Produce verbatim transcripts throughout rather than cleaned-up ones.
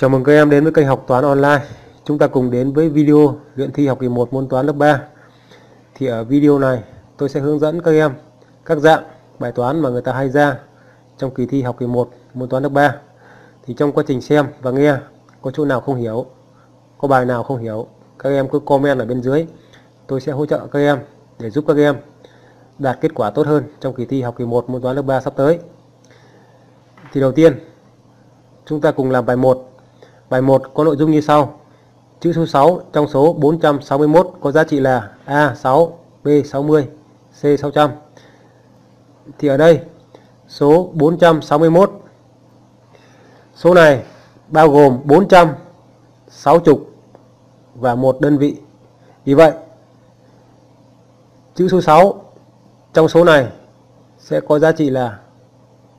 Chào mừng các em đến với kênh Học Toán Online. Chúng ta cùng đến với video luyện thi học kỳ một môn toán lớp ba. Thì ở video này tôi sẽ hướng dẫn các em các dạng bài toán mà người ta hay ra trong kỳ thi học kỳ một môn toán lớp ba. Thì trong quá trình xem và nghe, có chỗ nào không hiểu, có bài nào không hiểu, các em cứ comment ở bên dưới. Tôi sẽ hỗ trợ các em để giúp các em đạt kết quả tốt hơn trong kỳ thi học kỳ một môn toán lớp ba sắp tới. Thì đầu tiên chúng ta cùng làm bài một. Bài một có nội dung như sau. Chữ số sáu trong số bốn trăm sáu mươi mốt có giá trị là A sáu, B sáu mươi, C sáu trăm. Thì ở đây số bốn trăm sáu mươi mốt, số này bao gồm bốn trăm, sáu mươi và một đơn vị. Vì vậy chữ số sáu trong số này sẽ có giá trị là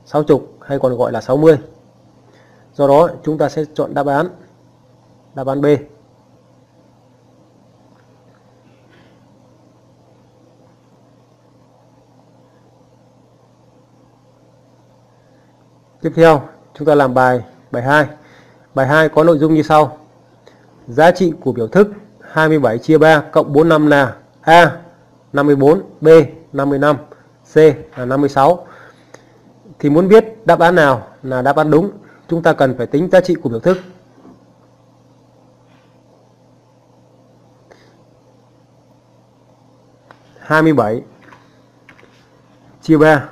sáu mươi hay còn gọi là sáu mươi. Do đó chúng ta sẽ chọn đáp án đáp án B. Tiếp theo chúng ta làm bài bài hai. Bài hai có nội dung như sau. Giá trị của biểu thức hai mươi bảy chia ba cộng bốn mươi lăm là A năm mươi tư, B năm mươi lăm, C là năm mươi sáu. Thì muốn biết đáp án nào là đáp án đúng, chúng ta cần phải tính giá trị của biểu thức. hai mươi bảy chia ba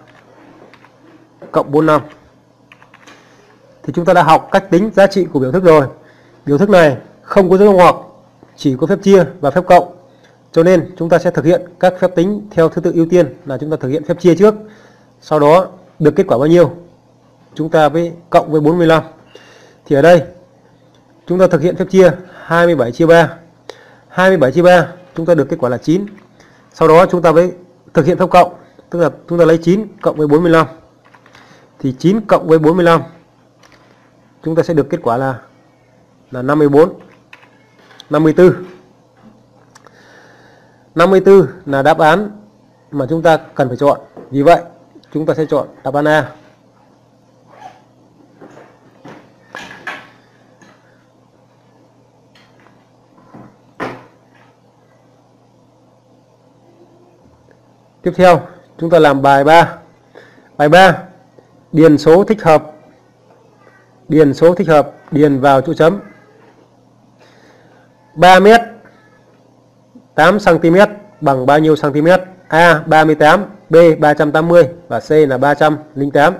cộng bốn mươi lăm. Thì chúng ta đã học cách tính giá trị của biểu thức rồi. Biểu thức này không có dấu ngoặc, chỉ có phép chia và phép cộng. Cho nên chúng ta sẽ thực hiện các phép tính theo thứ tự ưu tiên, là chúng ta thực hiện phép chia trước. Sau đó được kết quả bao nhiêu chúng ta với cộng với bốn mươi lăm. Thì ở đây chúng ta thực hiện phép chia hai mươi bảy chia ba. hai mươi bảy chia ba chúng ta được kết quả là chín. Sau đó chúng ta với thực hiện phép cộng, tức là chúng ta lấy chín cộng với bốn mươi lăm. Thì chín cộng với bốn mươi lăm chúng ta sẽ được kết quả là là năm mươi tư. năm mươi tư là đáp án mà chúng ta cần phải chọn. Vì vậy chúng ta sẽ chọn đáp án A. Tiếp theo chúng ta làm bài ba. Bài ba điền số thích hợp. Điền số thích hợp, điền vào chỗ chấm. ba mét tám xăng ti mét bằng bao nhiêu cm? A ba mươi tám, B ba trăm tám mươi và C là ba trăm lẻ tám.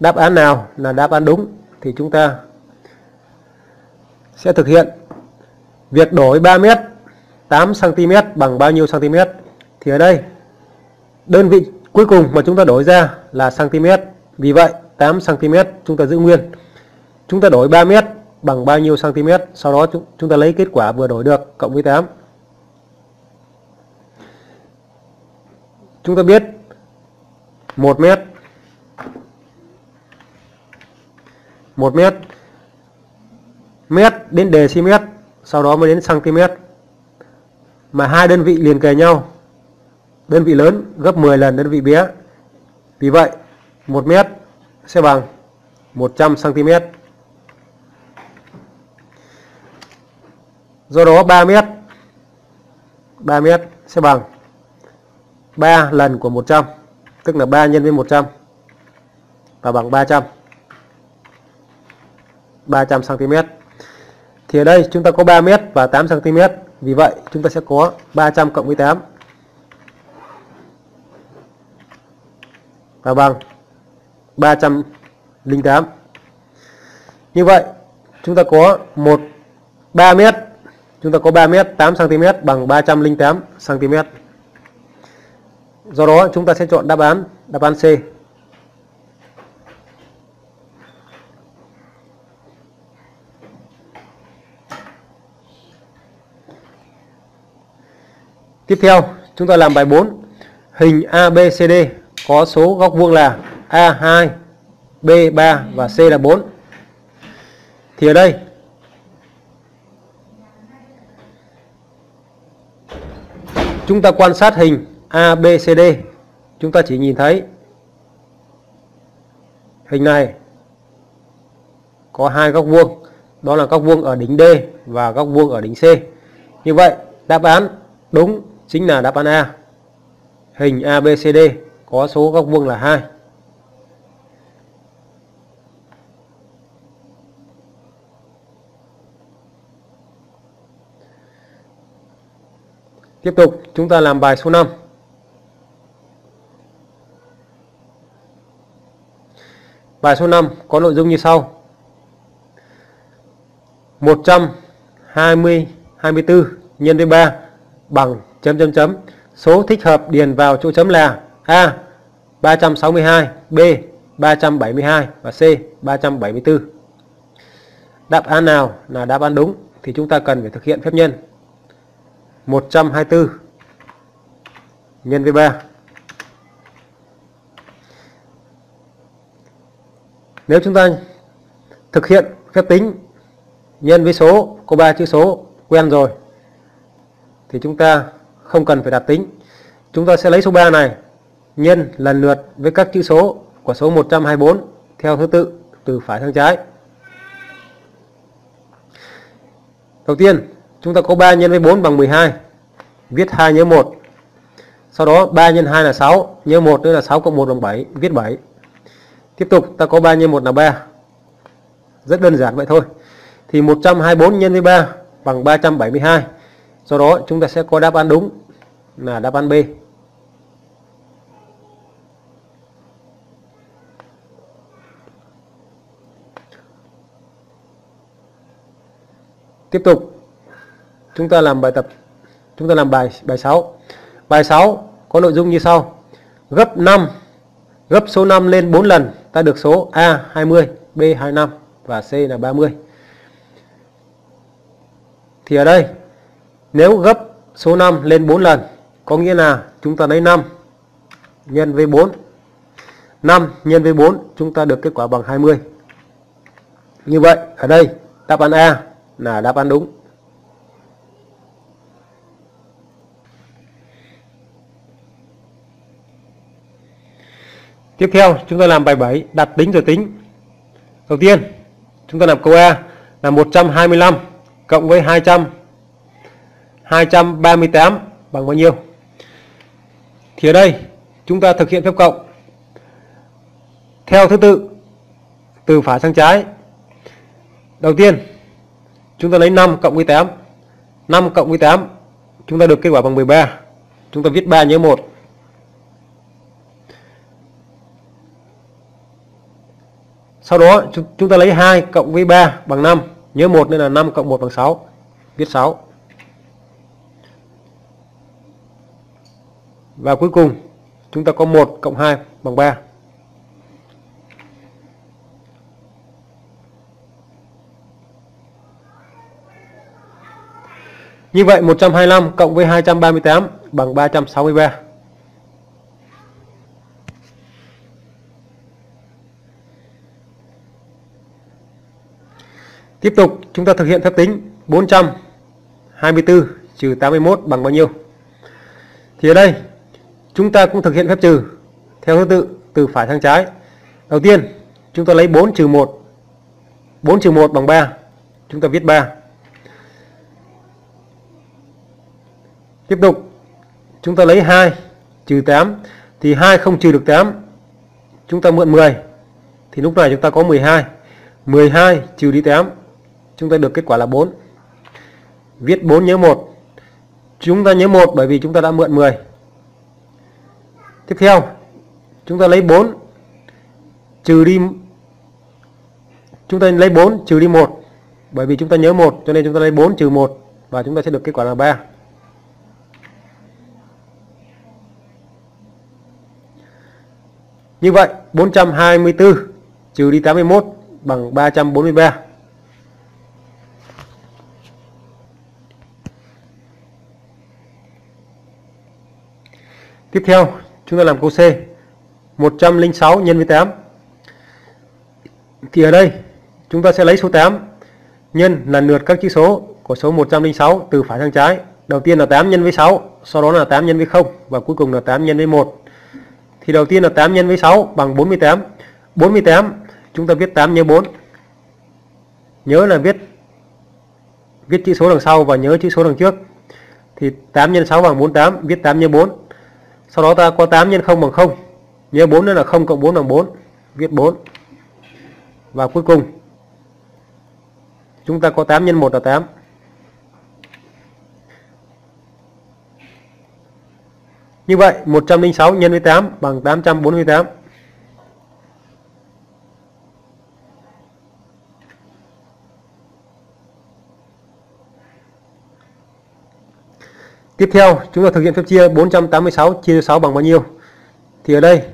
Đáp án nào là đáp án đúng thì chúng ta sẽ thực hiện việc đổi ba mét tám xăng ti mét bằng bao nhiêu cm. Thì ở đây đơn vị cuối cùng mà chúng ta đổi ra là cm. Vì vậy tám xăng ti mét chúng ta giữ nguyên. Chúng ta đổi ba mét bằng bao nhiêu cm, sau đó chúng ta lấy kết quả vừa đổi được cộng với tám. Chúng ta biết một mét, một mét, mét đến dm, sau đó mới đến cm. Mà hai đơn vị liền kề nhau, đơn vị lớn gấp mười lần đơn vị bé. Vì vậy một mét sẽ bằng một trăm xăng ti mét. Do đó ba mét ba mét sẽ bằng ba lần của một trăm, tức là ba nhân với một trăm và bằng ba trăm. ba trăm xăng ti mét. Thì ở đây chúng ta có ba mét và tám xăng ti mét. Vì vậy chúng ta sẽ có ba trăm cộng với tám và bằng ba trăm lẻ tám. Như vậy chúng ta có một ba mét chúng ta có ba mét tám xăng ti mét bằng ba trăm lẻ tám cm. Do đó chúng ta sẽ chọn đáp án đáp án C. Tiếp theo chúng ta làm bài bốn. Hình a bê xê đê có số góc vuông là A hai, B ba và C là bốn. Thì ở đây chúng ta quan sát hình a bê xê đê, chúng ta chỉ nhìn thấy hình này có hai góc vuông. đó là góc vuông ở đính D và góc vuông ở đính C. Như vậy đáp án đúng chính là đáp án A. Hình a bê xê đê có số góc vuông là hai. Tiếp tục chúng ta làm bài số năm. Bài số năm có nội dung như sau. một trăm hai mươi, hai mươi tư nhân với ba bằng chấm chấm chấm. Số thích hợp điền vào chỗ chấm là A ba trăm sáu mươi hai, B ba trăm bảy mươi hai và C ba trăm bảy mươi tư. Đáp án nào là đáp án đúng thì chúng ta cần phải thực hiện phép nhân. một trăm hai mươi tư nhân với ba. Nếu chúng ta thực hiện phép tính nhân với số có ba chữ số quen rồi thì chúng ta không cần phải đặt tính. Chúng ta sẽ lấy số ba này nhân lần lượt với các chữ số của số một trăm hai mươi tư theo thứ tự từ phải sang trái. Đầu tiên chúng ta có ba nhân với bốn bằng mười hai, viết hai nhớ một. Sau đó ba nhân hai là sáu, nhớ một nữa là sáu cộng một bằng bảy, viết bảy. Tiếp tục ta có ba nhân một là ba. Rất đơn giản vậy thôi. Thì một trăm hai mươi tư nhân với ba bằng ba trăm bảy mươi hai. Do đó chúng ta sẽ có đáp án đúng là đáp án B. Tiếp tục chúng ta làm bài tập chúng ta làm bài bài sáu. Bài sáu có nội dung như sau. Gấp năm gấp số năm lên bốn lần ta được số A hai mươi, B hai mươi lăm và C là ba mươi. Thì ở đây nếu gấp số năm lên bốn lần có nghĩa là chúng ta lấy năm nhân với bốn. năm nhân với bốn chúng ta được kết quả bằng hai mươi. Như vậy ở đây đáp án A là đáp án đúng. Tiếp theo chúng ta làm bài bảy, đặt tính rồi tính. Đầu tiên chúng ta làm câu A là một trăm hai mươi lăm cộng với hai trăm, hai trăm ba mươi tám bằng bao nhiêu? Thì ở đây chúng ta thực hiện phép cộng theo thứ tự từ phải sang trái. Đầu tiên chúng ta lấy năm cộng với tám. năm cộng với tám chúng ta được kết quả bằng mười ba. Chúng ta viết ba nhớ một. Sau đó chúng ta lấy hai cộng với ba bằng năm, nhớ một nên là năm cộng một bằng sáu, viết sáu. Và cuối cùng chúng ta có một cộng hai bằng ba. Như vậy một trăm hai mươi lăm cộng với hai trăm ba mươi tám bằng ba trăm sáu mươi ba. Tiếp tục chúng ta thực hiện phép tính bốn trăm hai mươi tư trừ tám mươi mốt bằng bao nhiêu? Thì ở đây chúng ta cũng thực hiện phép trừ theo thứ tự từ phải sang trái. Đầu tiên chúng ta lấy bốn trừ một. bốn trừ một bằng ba. Chúng ta viết ba. Tiếp tục chúng ta lấy hai trừ tám. Thì hai không trừ được tám. Chúng ta mượn mười. Thì lúc này chúng ta có mười hai. mười hai trừ đi tám. Chúng ta được kết quả là bốn. Viết bốn nhớ một. Chúng ta nhớ một bởi vì chúng ta đã mượn mười. Tiếp theo, chúng ta lấy bốn trừ đi chúng ta lấy bốn trừ đi một bởi vì chúng ta nhớ một cho nên chúng ta lấy bốn trừ một và chúng ta sẽ được kết quả là ba. Như vậy, bốn trăm hai mươi tư trừ đi tám mươi mốt bằng ba trăm bốn mươi ba. Tiếp theo, chúng ta làm câu C. một trăm linh sáu nhân với tám. Thì ở đây, chúng ta sẽ lấy số tám nhân lần lượt các chữ số của số một trăm linh sáu từ phải sang trái. Đầu tiên là tám nhân với sáu, sau đó là tám nhân với không và cuối cùng là tám nhân với một. Thì đầu tiên là tám nhân với sáu bằng bốn mươi tám. bốn mươi tám, chúng ta viết tám nhớ bốn. Nhớ là viết viết chữ số đằng sau và nhớ chữ số đằng trước. Thì tám nhân sáu bằng bốn mươi tám, viết tám nhân bốn. Sau đó ta có tám nhân không bằng không. Nhớ bốn nữa là không cộng bốn bằng bốn, viết bốn. Và cuối cùng chúng ta có tám nhân một là tám. Như vậy một trăm lẻ sáu nhân với tám bằng tám trăm bốn mươi tám. Tiếp theo chúng ta thực hiện phép chia bốn trăm tám mươi sáu chia cho sáu bằng bao nhiêu? Thì ở đây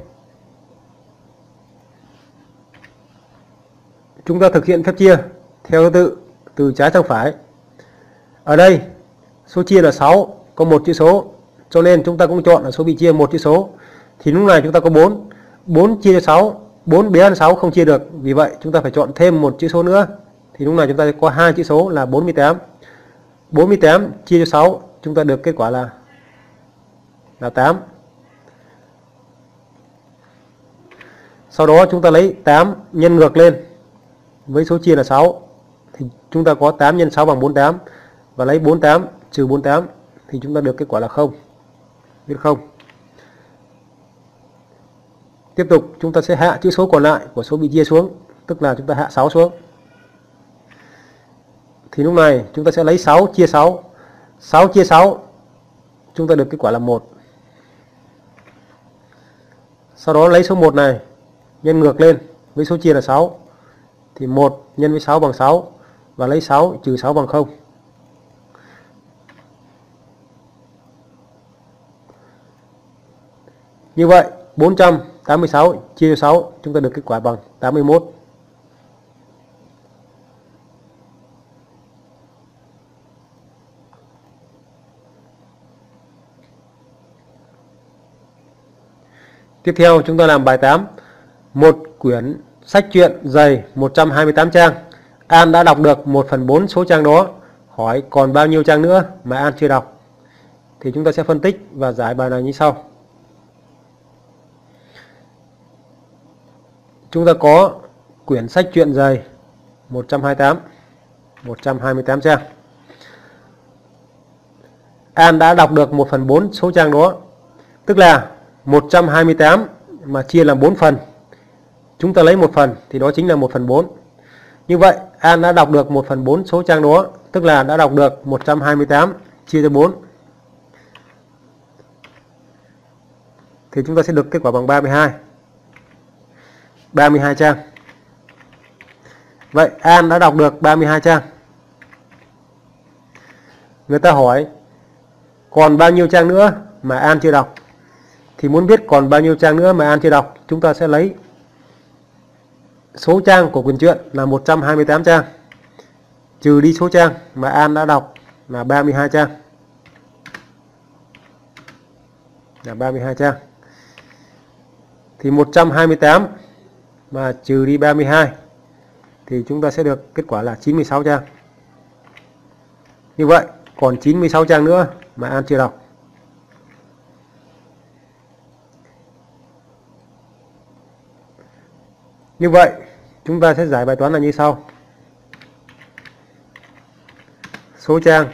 chúng ta thực hiện phép chia theo thứ tự từ trái sang phải. Ở đây số chia là sáu, có một chữ số, cho nên chúng ta cũng chọn là số bị chia một chữ số. Thì lúc này chúng ta có bốn, bốn chia cho sáu, bốn bé hơn sáu không chia được, vì vậy chúng ta phải chọn thêm một chữ số nữa. Thì lúc này chúng ta có hai chữ số là bốn mươi tám. bốn mươi tám chia cho sáu chúng ta được kết quả là là tám. Sau đó chúng ta lấy tám nhân ngược lên với số chia là sáu, thì chúng ta có tám nhân sáu bằng bốn mươi tám, và lấy bốn mươi tám trừ bốn mươi tám thì chúng ta được kết quả là không. Biết không? Tiếp tục chúng ta sẽ hạ chữ số còn lại của số bị chia xuống, tức là chúng ta hạ sáu xuống. Thì lúc này chúng ta sẽ lấy sáu chia sáu. sáu chia sáu chúng ta được kết quả là một. Sau đó lấy số một này nhân ngược lên với số chia là sáu, thì một nhân với sáu bằng sáu, và lấy sáu trừ sáu bằng không. Như vậy bốn trăm tám mươi sáu chia cho sáu chúng ta được kết quả bằng tám mươi mốt. Tiếp theo chúng ta làm bài tám. Một quyển sách truyện dày một trăm hai mươi tám trang. An đã đọc được một phần bốn số trang đó. Hỏi còn bao nhiêu trang nữa mà An chưa đọc? Thì chúng ta sẽ phân tích và giải bài này như sau. Chúng ta có quyển sách truyện dày một trăm hai mươi tám trang. An đã đọc được một phần bốn số trang đó, tức là một trăm hai mươi tám mà chia làm bốn phần, chúng ta lấy một phần thì đó chính là một phần bốn. Như vậy An đã đọc được một phần bốn số trang đó, tức là đã đọc được một trăm hai mươi tám chia cho bốn, thì chúng ta sẽ được kết quả bằng ba mươi hai ba mươi hai trang. Vậy An đã đọc được ba mươi hai trang. Người ta hỏi còn bao nhiêu trang nữa mà An chưa đọc? Thì muốn biết còn bao nhiêu trang nữa mà An chưa đọc, chúng ta sẽ lấy số trang của quyển truyện là một trăm hai mươi tám trang trừ đi số trang mà An đã đọc là ba mươi hai trang. Là ba mươi hai trang. Thì một trăm hai mươi tám mà trừ đi ba mươi hai thì chúng ta sẽ được kết quả là chín mươi sáu trang. Như vậy còn chín mươi sáu trang nữa mà An chưa đọc. Như vậy chúng ta sẽ giải bài toán là như sau. Số trang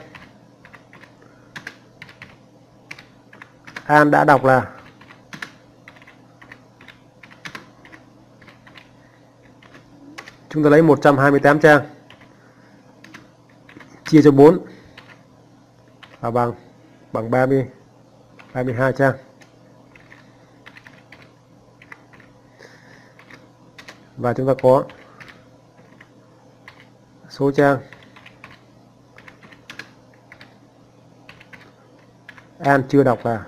An đã đọc là chúng ta lấy một trăm hai mươi tám trang chia cho bốn và bằng bằng ba mươi ba mươi hai trang. Và chúng ta có số trang An chưa đọc là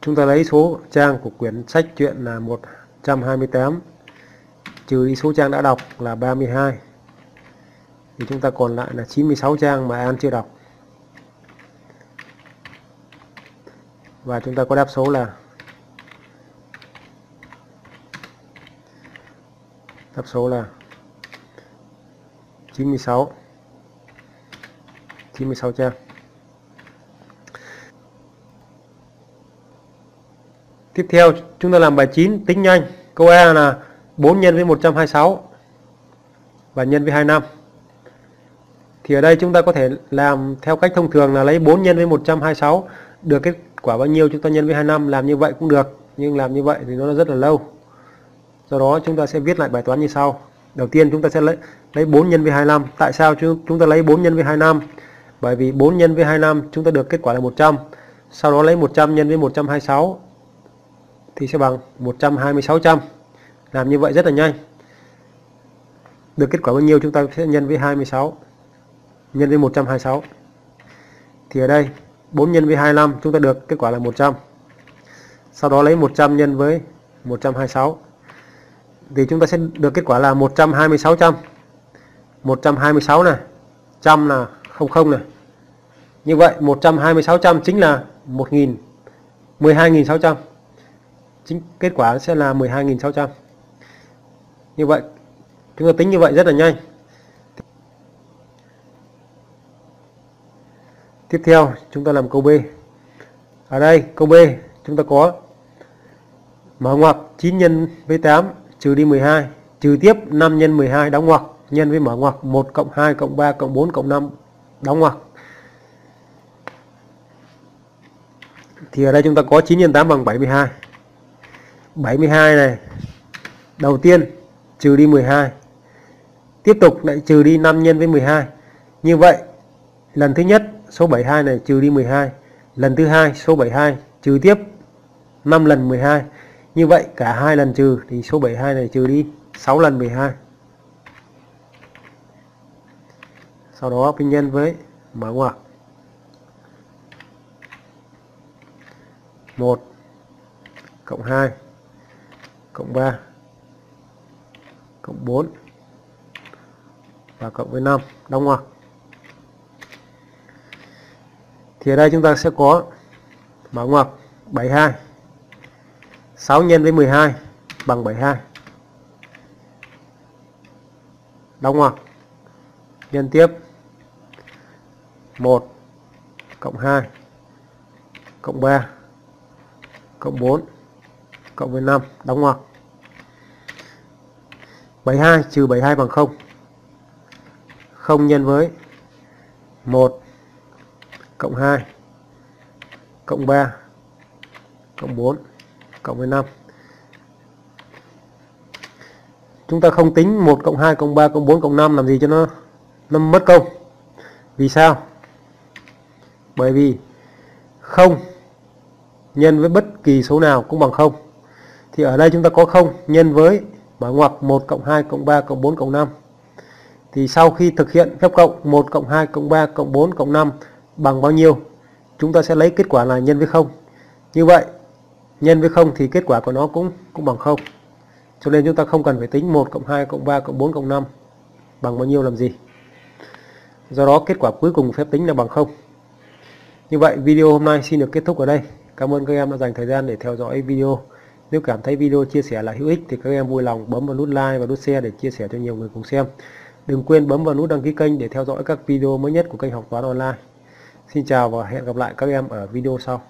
chúng ta lấy số trang của quyển sách truyện là một trăm hai mươi tám trừ đi số trang đã đọc là ba mươi hai, thì chúng ta còn lại là chín mươi sáu trang mà An chưa đọc. Và chúng ta có đáp số là đáp số là chín mươi sáu trang. Tiếp theo chúng ta làm bài chín tính nhanh. Câu E là bốn nhân với một trăm hai mươi sáu và nhân với hai mươi lăm. Thì ở đây chúng ta có thể làm theo cách thông thường là lấy bốn nhân với một trăm hai mươi sáu, được kết quả bao nhiêu chúng ta nhân với hai mươi lăm. Làm như vậy cũng được, nhưng làm như vậy thì nó rất là lâu. Do đó chúng ta sẽ viết lại bài toán như sau. Đầu tiên chúng ta sẽ lấy lấy bốn nhân với hai mươi lăm. Tại sao chúng ta lấy bốn nhân với hai mươi lăm? Bởi vì bốn nhân với hai mươi lăm chúng ta được kết quả là một trăm. Sau đó lấy một trăm nhân với một trăm hai mươi sáu thì sẽ bằng một trăm hai mươi sáu trăm. Làm như vậy rất là nhanh. Được kết quả bao nhiêu chúng ta sẽ nhân với hai mươi sáu, nhân với một trăm hai mươi sáu. Thì ở đây bốn nhân với hai mươi lăm chúng ta được kết quả là một trăm. Sau đó lấy một trăm nhân với một trăm hai mươi sáu thì chúng ta sẽ được kết quả là một trăm hai mươi sáu trăm. một trăm hai mươi sáu này, trăm là không không này. Như vậy một trăm hai mươi sáu trăm chính là một nghìn, mười hai nghìn sáu trăm. Chính kết quả sẽ là mười hai nghìn sáu trăm. Như vậy chúng ta tính như vậy rất là nhanh. Tiếp theo chúng ta làm câu B. Ở đây câu B chúng ta có mở ngoặc chín nhân với tám trừ đi mười hai, trừ tiếp năm nhân mười hai đóng ngoặc, nhân với mở ngoặc một cộng hai cộng ba cộng bốn cộng năm đóng ngoặc. Thì ở đây chúng ta có chín nhân tám bằng bảy mươi hai. bảy mươi hai này, đầu tiên trừ đi mười hai, tiếp tục lại trừ đi năm nhân với mười hai. Như vậy lần thứ nhất số bảy mươi hai này trừ đi mười hai, lần thứ hai số bảy mươi hai trừ tiếp năm lần mười hai. Như vậy cả hai lần trừ thì số bảy mươi hai này trừ đi sáu lần mười hai. Sau đó bình nhân với mở ngoặc một cộng hai cộng ba cộng bốn và cộng với năm đóng ngoặc. Thì ở đây chúng ta sẽ có mở ngoặc bảy mươi hai, sáu nhân với mười hai bằng bảy mươi hai đóng ngoặc, nhân tiếp một cộng hai cộng ba cộng bốn cộng với năm đóng ngoặc. bảy mươi hai trừ bảy mươi hai bằng không. không nhân với một cộng hai cộng ba cộng bốn cộng với năm. Chúng ta không tính một cộng hai cộng ba cộng bốn cộng năm làm gì cho nó nó mất công. Vì sao? Bởi vì không nhân với bất kỳ số nào cũng bằng không. Thì ở đây chúng ta có không nhân với mở ngoặc một cộng hai cộng ba cộng bốn cộng năm. Thì sau khi thực hiện phép cộng một cộng hai cộng ba cộng bốn cộng năm bằng bao nhiêu, chúng ta sẽ lấy kết quả là nhân với không. Như vậy nhân với không thì kết quả của nó cũng cũng bằng không. Cho nên chúng ta không cần phải tính một cộng hai cộng ba cộng bốn cộng năm bằng bao nhiêu làm gì. Do đó kết quả cuối cùng của phép tính là bằng không. Như vậy video hôm nay xin được kết thúc ở đây. Cảm ơn các em đã dành thời gian để theo dõi video. Nếu cảm thấy video chia sẻ là hữu ích thì các em vui lòng bấm vào nút like và nút share để chia sẻ cho nhiều người cùng xem. Đừng quên bấm vào nút đăng ký kênh để theo dõi các video mới nhất của kênh Học Toán Online. Xin chào và hẹn gặp lại các em ở video sau.